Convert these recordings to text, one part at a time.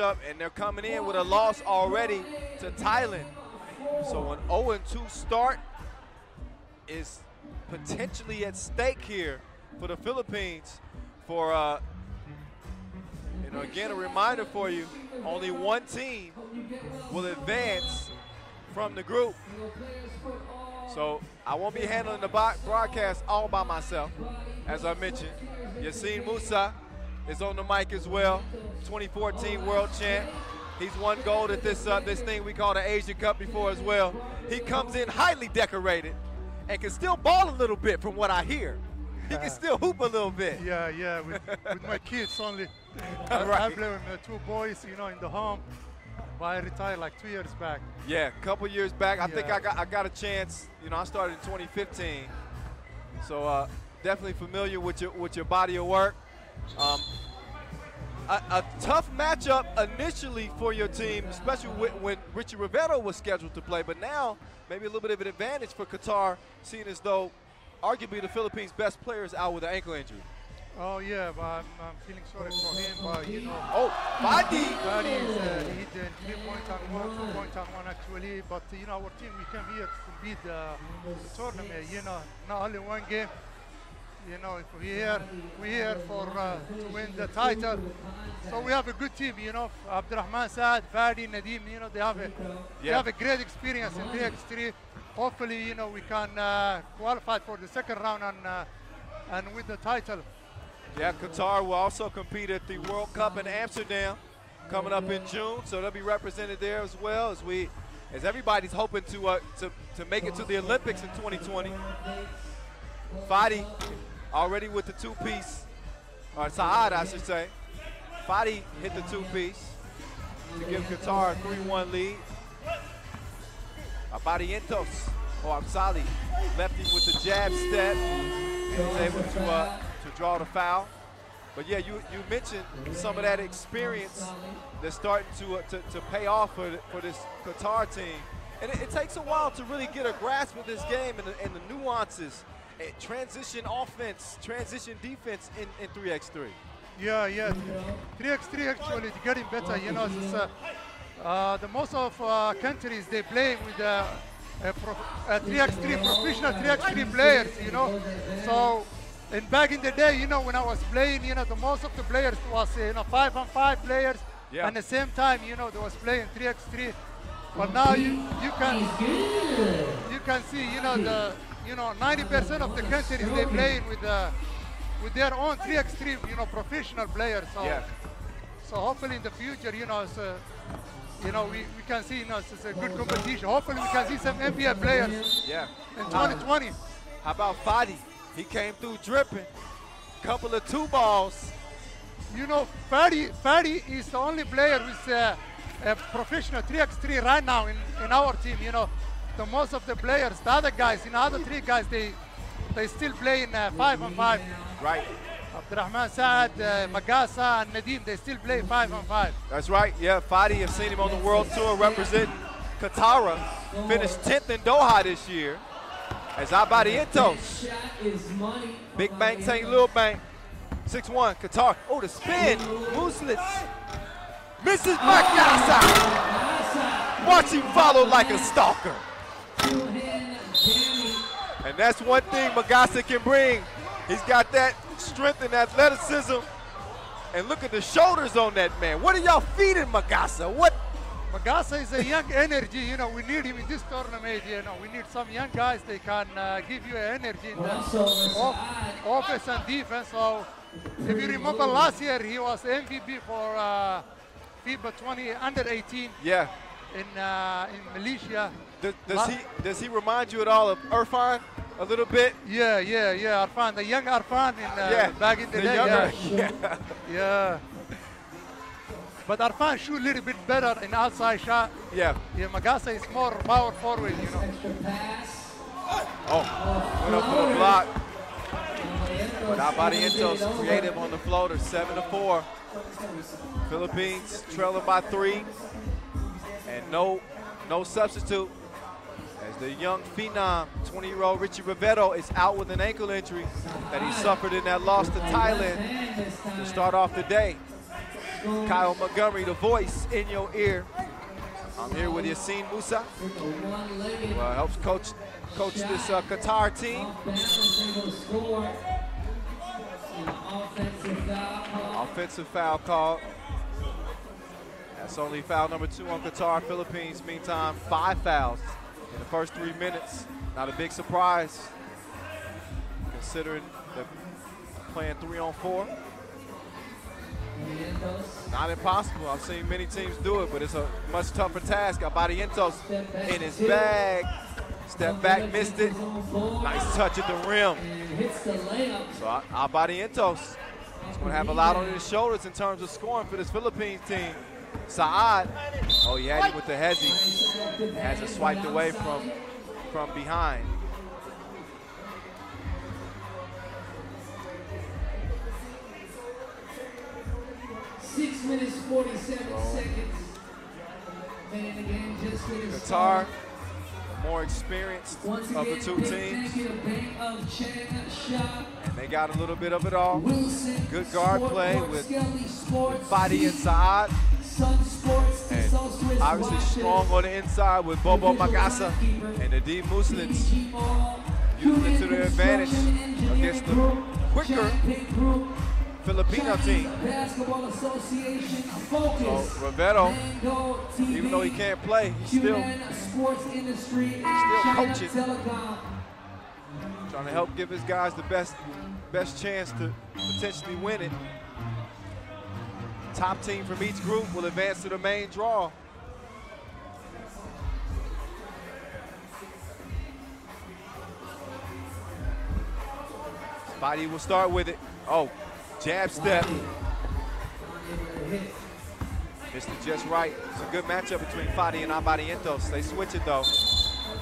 up, and they're coming in with a loss already to Thailand. So an 0-2 start is potentially at stake here for the Philippines. For again, a reminder for you, only one team will advance from the group. So I won't be handling the broadcast all by myself, as I mentioned. Yasseen Moussa is on the mic as well, 2014 world champ. He's won gold at this thing we call the Asia Cup before as well. He comes in highly decorated and can still ball a little bit from what I hear. He can still hoop a little bit. Yeah, yeah, with my kids only. I blame him, two boys, you know, in the home. But I retired like 2 years back. Yeah, a couple years back. I think I got a chance. You know, I started in 2015. So definitely familiar with your body of work. A tough matchup initially for your team, especially when Richie Rivero was scheduled to play. But now maybe a little bit of an advantage for Qatar, seeing as though arguably the Philippines' best player is out with an ankle injury. Oh, yeah, but I'm feeling sorry for him, but, you know. Oh, Fadi! Fadi is hidden 3.1, 2.1, actually. But, you know, our team, we came here to compete the tournament, you know, not only one game. You know, if we're here for to win the title. So we have a good team, you know. Abdurrahman, Saad, Fadi, Nadim, you know, they have a great experience in BX3. Hopefully, you know, we can qualify for the second round and win the title. Yeah, Qatar will also compete at the World Cup in Amsterdam coming up in June, so they'll be represented there as well, as everybody's hoping to make it to the Olympics in 2020. Fadi already with the two-piece, or Saad, I should say. Fadi hit the two-piece to give Qatar a 3-1 lead. Abadientos, or Absali, lefty with the jab step, and he's able to draw the foul. But yeah, you mentioned some of that experience that's starting to pay off for this Qatar team. And it takes a while to really get a grasp of this game and the nuances. Transition offense, transition defense in 3x3. Yeah, yeah. 3x3 actually is getting better. You know, the most of countries, they play with 3x3, professional 3x3 players, you know. So, and back in the day, you know, when I was playing, you know, the most of the players was, you know, 5-on-5 players. Yeah. And at the same time, you know, they was playing 3x3. But now you can see, you know, 90% of the countries, they playing with their own 3x3, you know, professional players. So, yeah. So hopefully in the future, you know, we can see, you know, it's a good competition. Hopefully we can see some NBA players. Yeah. In 2020. How about Fadi? He came through dripping, couple of two balls. You know, Fadi is the only player with a professional 3x3 right now in our team. You know. The most of the players, the other guys, you know, other three guys, they still play in 5-on-5. Right. Abdurrahman, Saad, Magassa, and Nadim, they still play 5-on-5. That's right. Yeah, Fadi, I've seen him on the World Tour representing Qatar. Finished 10th in Doha this year. As Abadientos, big bank, tank, little bank, 6-1, Qatar. Oh, the spin, Muslitz, Mrs. Magassa, watching follow like a stalker. And that's one thing Magassa can bring. He's got that strength and athleticism. And look at the shoulders on that man. What are y'all feeding Magassa? What? Magassa is a young energy. You know, we need him in this tournament. You know, we need some young guys. They can give you energy in the offense and defense. So if you remember last year, he was MVP for FIBA 20 under 18. Yeah. In Malaysia. Does he remind you at all of Erfan a little bit? Yeah, yeah, yeah. Erfan, the young Erfan back in the day. Younger, yeah. Yeah. But Erfan shoot a little bit better in outside shot. Yeah. Yeah, Magassa is more power forward, you know. Oh, went up for the block. But Abadientos creative on the floater, 7-4. Philippines trailing by 3. And no substitute, as the young phenom, 20-year-old Richie Rivero is out with an ankle injury that he suffered in that loss to Thailand to start off the day. Kyle Montgomery, the voice in your ear. I'm here with Yasseen Moussa, who helps coach this Qatar team. Offensive foul called. That's only foul number 2 on Qatar. Philippines, meantime, 5 fouls in the first 3 minutes. Not a big surprise, considering they're playing 3-on-4. Not impossible. I've seen many teams do it, but it's a much tougher task. Abadientos in his bag. Step back, missed it. Nice touch at the rim. So Abadientos is going to have a lot on his shoulders in terms of scoring for this Philippines team. Saad, oh, he had him with the hezzy. Has it swiped away from behind. Six minutes, 47 seconds. And the game just finished. Qatar, the more experienced of the two teams. And they got a little bit of it all. Good guard play with Fadi and Saad. And obviously strong on the inside with Bobo Magassa and the Dean Muslims. Using it to their advantage against the quicker Filipino team. So Rivero, even though he can't play, he's still coaching, trying to help give his guys the best chance to potentially win it. Top team from each group will advance to the main draw. Spidey will start with it. Oh. Jab step. Missed it just right. It's a good matchup between Fadi and Abadientos. They switch it though. So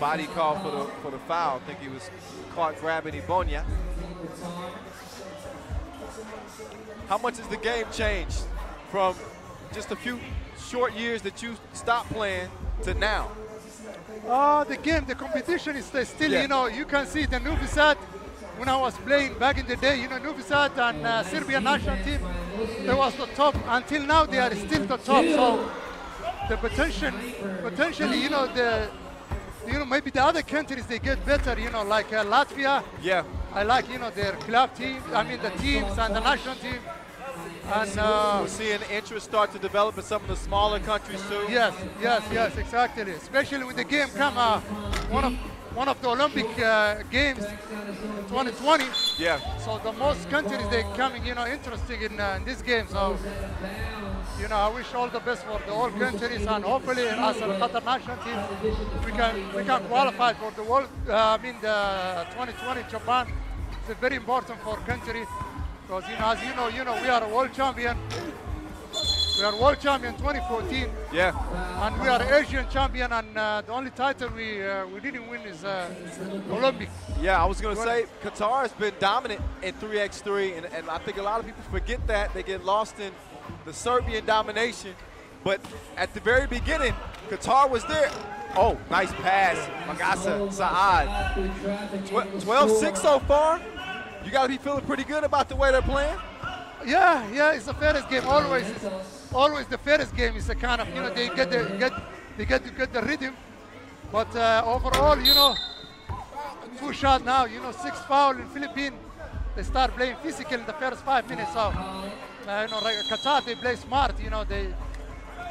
Fadi called for the foul. I think he was caught grabbing Ibonia. How much has the game changed from just a few short years that you stopped playing to now? The game, the competition is still, yeah. You know, you can see the Novi Sad. When I was playing back in the day, you know, Novi Sad and Serbian national team, they was the top. Until now, they are still the top. So the potentially, you know, maybe the other countries, they get better, you know, like Latvia. Yeah. I like, you know, their club teams, I mean, the teams and the national team. And we're seeing interest start to develop in some of the smaller countries too. Yes, exactly. Especially when the game come, one of the Olympic games, 2020. Yeah. So the most countries, they're coming, you know, interested in this game. So, you know, I wish all the best for the all countries, and hopefully as a Qatar national team, we can qualify for the world. I mean, the 2020 Japan is very important for country, because, you know, as you know, we are a world champion. We are world champion 2014. Yeah. And we are Asian champion, and the only title we didn't win is Olympic. Yeah, I was going to say, Qatar has been dominant in 3x3, and I think a lot of people forget that. They get lost in the Serbian domination. But at the very beginning, Qatar was there. Oh, nice pass, Magassa, Saad. 12-6 so far. You got to be feeling pretty good about the way they're playing. Yeah, it's the fairest game always. Always the fairest game is the kind of, you know, they get to get the rhythm, but overall, you know, 2 shots now, you know, 6 foul in Philippines. They start playing physical in the first 5 minutes. So, you know, like Qatar, they play smart. You know, they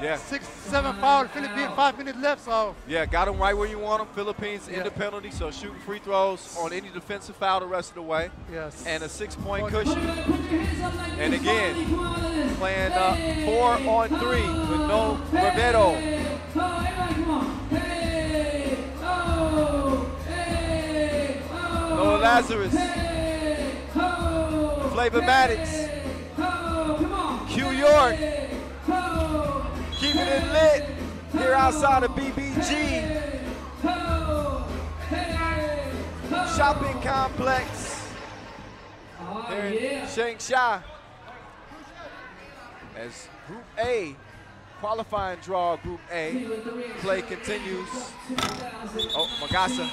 6-7 foul Philippines, 5 minutes left. So yeah, got them right where you want them. Philippines in the penalty, so shooting free throws on any defensive foul the rest of the way. Yes, and a 6-point cushion. And again, playing 4-on-3 with no Rivero. Noah Lazarus. Flavor Maddox. Q York. Keeping it lit here outside of BBG. Shopping complex. There in Changsha. As Group A, qualifying draw Group A, play continues. Oh, Magassa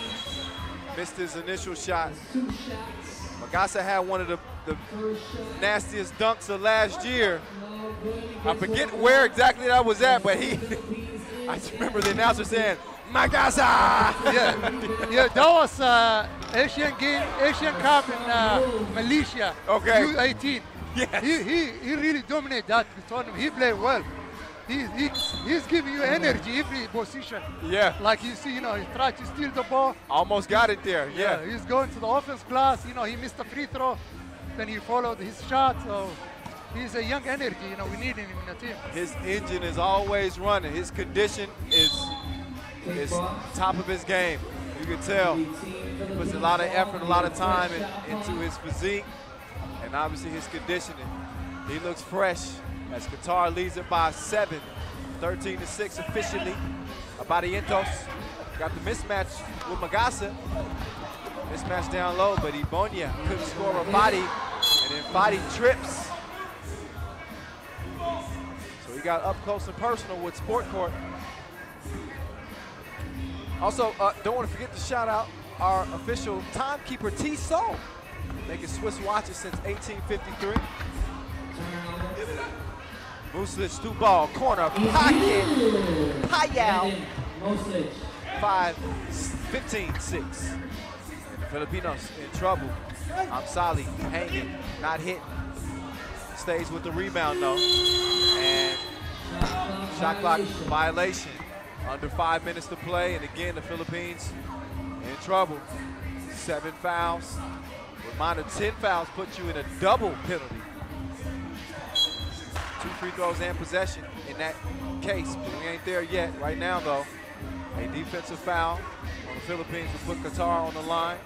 missed his initial shot. Magassa had one of the the nastiest dunks of last year. I forget where exactly I was at, but he, I just remember the announcer saying, Magassa! Yeah, yeah, that was Asian game, Asian Cup in Malaysia, okay. U18. Yes. He really dominated that tournament. He played well. He's giving you energy every position. Yeah. Like you see, you know, he tried to steal the ball. Almost got it there, yeah. He's going to the offense class, you know, he missed the free throw, then he followed his shot, so he's a young energy, you know, we need him in the team. His engine is always running. His condition is top of his game. You can tell he puts a lot of effort, a lot of time into his physique, and obviously his conditioning. He looks fresh. As Qatar leads it by 7, 13-6 officially. Abadientos got the mismatch with Magassa. Mismatch down low, but Ibonia couldn't score a body, and then Fadi trips. So he got up close and personal with Sport Court. Also, don't want to forget to shout out our official timekeeper, Tissot, making Swiss watches since 1853. Muslitz, two ball, corner, pocket, Payal, 5, 15, 6. Filipinos in trouble. Amsali hanging, not hitting. Stays with the rebound though. And shot clock violation. Under 5 minutes to play, and again, the Philippines in trouble. 7 fouls. Reminder, 10 fouls put you in a double penalty. 2 free throws and possession in that case, but we ain't there yet. Right now, though, a defensive foul on the Philippines will put Qatar on the line.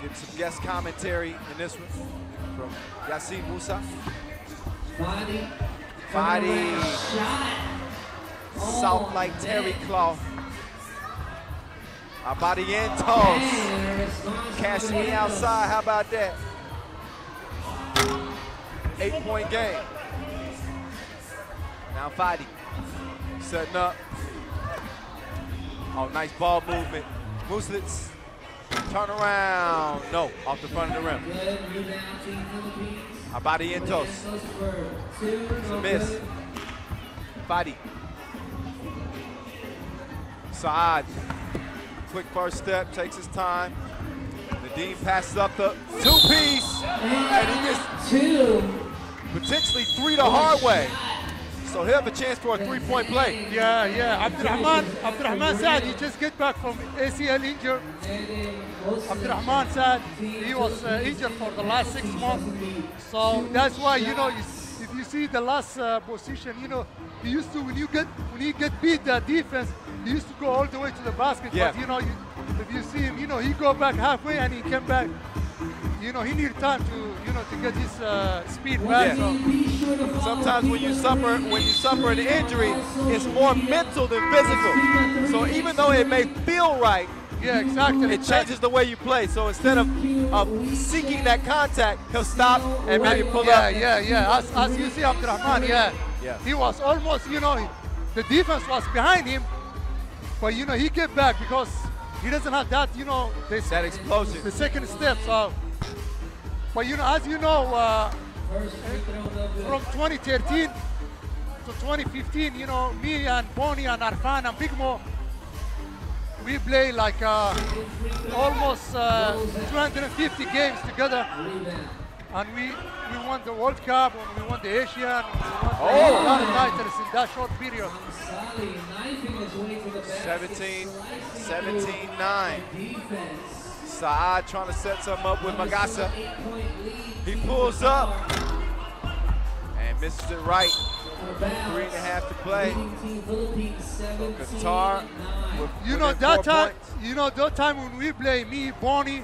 Get some guest commentary in this one from Yasseen Moussa. Fadi. Salt like terry cloth. Abadientos. Cash me outside, how about that? 8-point game. Now Fadi setting up. Oh, nice ball movement. Muslitz, turn around. No, off the front of the rim. Abadientos. It's a miss. Fadi. Saad, quick first step, takes his time. Nadim passes up the two-piece, and he gets potentially 3 the hard way. So he'll have a chance for a three-point play. Yeah, yeah. Abdurrahman Saad, he just get back from ACL injury. Abdurrahman Saad, he was injured for the last 6 months. So that's why, you know, if you see the last position, you know, he used to, when he get beat the defense, he used to go all the way to the basket, yeah. But you know, if you see him, you know, he go back halfway and he came back. You know, he needed time to, you know, to get his speed back. Yeah. So sometimes when you suffer an injury, it's more mental than physical. So even though it may feel right, yeah, exactly, it changes the way you play. So instead of seeking that contact, he'll stop and maybe pull up. Yeah, yeah, yeah. As you see, Abdurrahman, yeah, yeah, he was almost, you know, the defense was behind him. But, you know, he get back because he doesn't have that, you know, that explosion. The second step, so. But, you know, as you know, from 2013 to 2015, you know, me and Bonnie and Erfan and Big Mo, we play like almost 250 games together. And we won the World Cup, and we won the Asian, and we won the titles in that short period. 17-9. Saad trying to set something up with Magassa. He pulls up and misses it right. 3.5 to play. So Qatar with, that time when we play, me, Bonnie,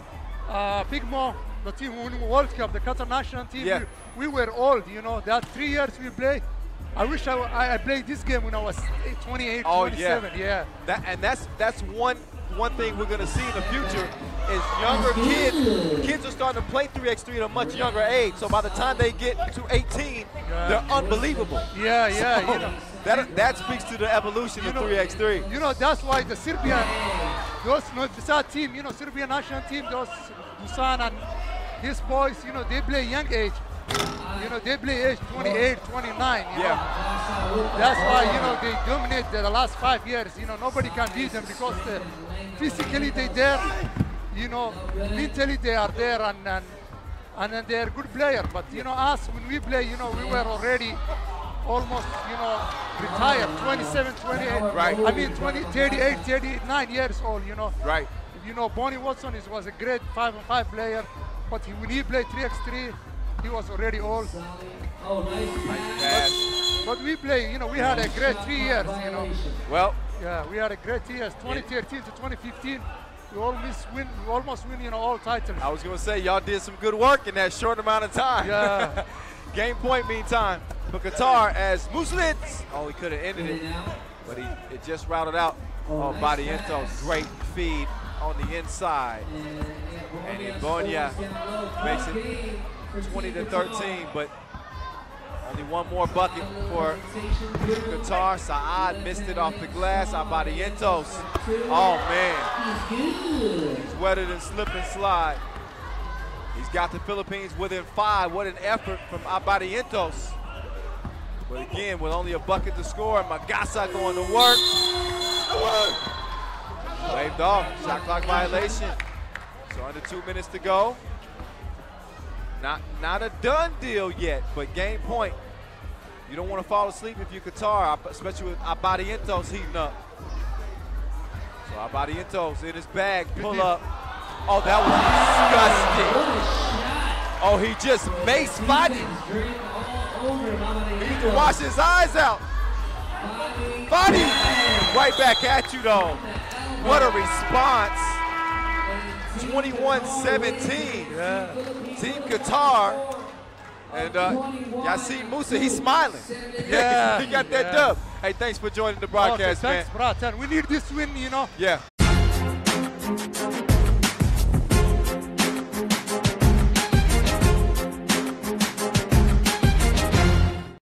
Big Mo, the team who won World Cup, the Qatar national team, yeah, we were old, you know, that 3 years we played. I wish I played this game when I was 28, oh, 27, yeah, yeah. And that's one thing we're gonna see in the future is younger kids. Kids are starting to play 3x3 at a much younger age, so by the time they get to 18, yeah, they're unbelievable. Yeah, yeah, so you know, that speaks to the evolution of 3x3. You know, that's why the Serbian, those Novi Sad team, you know, Serbian national team, those Dusan and these boys, you know, they play young age. You know, they play age 28, 29. You know? That's why, you know, they dominate the last 5 years. You know, nobody can beat them because physically they're there, you know, mentally they are there, and they're good players. But, you know, us, when we play, you know, we were already almost, you know, retired, 27, 28. Right. I mean, 20, 38, 39 years old, you know. Right. You know, Bonnie Watson was a great 5-on-5 player, but when he played 3x3, he was already old. Oh, nice. But we play, you know, we had a great 3 years, you know. Well. Yeah, we had a great 3 years, 2013 to 2015. We almost win, you know, all titles. I was going to say, y'all did some good work in that short amount of time. Yeah. Game point, meantime, for Qatar as Muslitz. Oh, he could have ended it, but it just routed out. Oh, Abadientos, great feed on the inside. And Ibonia makes it 20-13, but only one more bucket for Qatar. Saad missed it off the glass. Abadientos, oh man, he's wetter than slip and slide. He's got the Philippines within 5. What an effort from Abadientos. But again, with only a bucket to score, Magassa going to work. Waved off, shot clock violation. So under 2 minutes to go. Not a done deal yet, but game point. You don't want to fall asleep if you're Qatar, especially with Abadientos heating up. So Abadientos in his bag, pull up. Oh, that was disgusting. Oh, he just maced Fadi. He needs to wash his eyes out. Fadi, right back at you though. What a response. 21-17. Yeah. Team Qatar. And Yasseen Moussa, he's smiling. Yeah. He got that dub. Hey, thanks for joining the broadcast, man. Thanks, Bratan. We need this win, you know. Yeah.